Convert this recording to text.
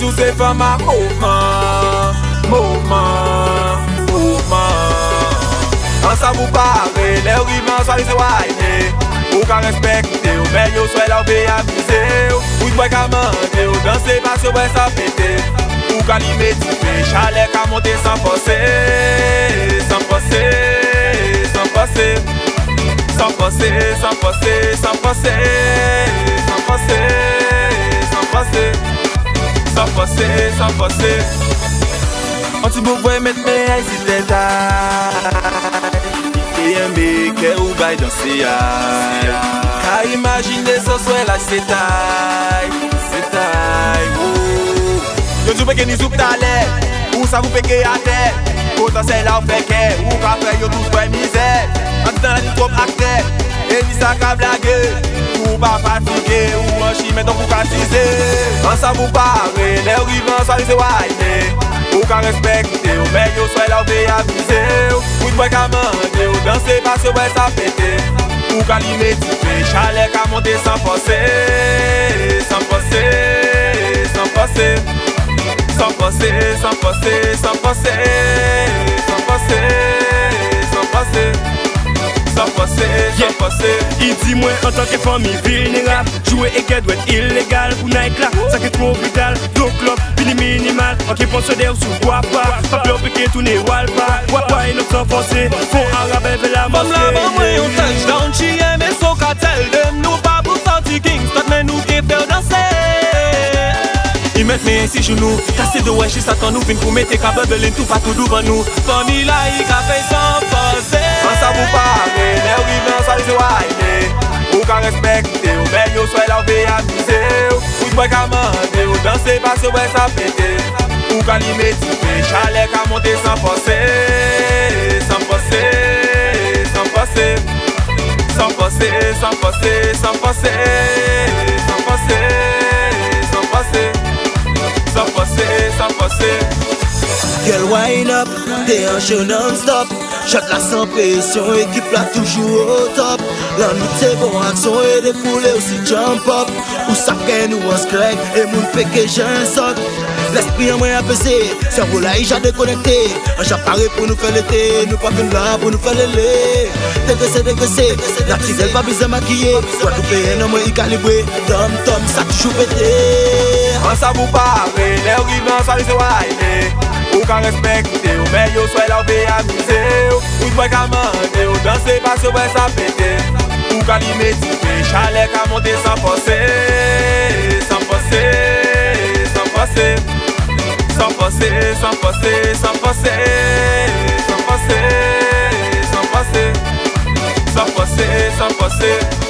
you say for my movement, movement, movement. Ansa vous parler, les rivants soient les éloignés. Aucun respect, ou mais yo soit leur vie amusée. Ou de moi qu'à manger, ou danser parce que ouais ça pété. Ou qu'à l'immédier, chalet qu'à monter sans forcer, sans forcer, sans forcer. San Fossé, San Fossé, San Fossé, San Fossé, San Fossé, San Fossé, San Fossé. On t'y bouvoie mettre mes eyes si t'es taille. T'es que ou baille dans ses ailes. Qu'a imaginer ce soir là c'est taille, c'est taille. Yo tu peux que n'y soupe t'allais, ou ça vous péquez à terre. Autant c'est là où péquez, ou qu'à faire yo tout soit misère. Dans la nuit trop acteur, et ni ça qu'a blagué. Ou pas fatigué, ou en chimé donc ou catisé. En ça vous parler, les rivants soient les éloignés. Ou qu'à respecter, ou mais yo soit leur vie amusée. Ou de moi qu'à manger, ou danser parce que ouais ça pété. Ou qu'à l'immédier, chalet qu'à monter sans forcer, sans forcer, sans forcer, sans forcer, sans forcer, sans forcer, sans forcer, sans forcer. San Fossé, il dit moi en tant que famille vulnérable. Jouer et qu'elle doit être illégal pour Nike là, ça qui est trop brutal. Donc l'op, fini minimal, en qui pense d'air sous Wapa. Pas plus piqué tourner Walpa, Wapa et nous San Fossé, font un rabais vers la mosquée. Comme la bombe et on touchdown, she aime et so qu'à tell them. Nous pas pour sortir Kingston, mais nous qui faire danser. Ils mettent mes ainsi genoux, casser de wesh, ils s'attendent nous, viennent pour mettre qu'à bubble tout partout devant nous. Famille là, il a fait San Fossé. Quand ça vous parle, ou qu'à respecter, ou mais yo soit leur vie amusée. Ou de moi qu'à manger, ou danser parce que ouais ça pété. Ou qu'à l'immédier, chalet qu'à monter sans forcer, sans forcer, sans forcer, sans forcer, sans forcer, sans forcer, sans forcer, sans forcer, sans forcer, sans forcer. Girl wind up, t'es un show non-stop. Chaque la sans pression, équipe là toujours au top. La nuit c'est bon, action et défoulé aussi jump up. Ou ça qu'elle nous en scrèque, et mon péqué j'ai un soc. L'esprit en moi apaisé, cerveau là il a déconnecté. Un chat paré pour nous faire l'été, nous pas qu'une là pour nous faire l'élé. Dégraissé, la petite elle va bien maquillée. Quoi tout payer, non moi y calibré, tom ça toujours pété. En ça vous parler, les rivants ça les éloignés. Ou qu'à respecter, ou mais yo soit leur vie amusée. Ou de moi qu'à manger, ou danser parce que ouais ça pété. Ou qu'à l'immédier, chalet qu'à monter sans forcer, sans forcer, sans forcer, sans forcer, sans forcer, sans forcer, sans forcer, sans forcer, sans forcer, sans forcer.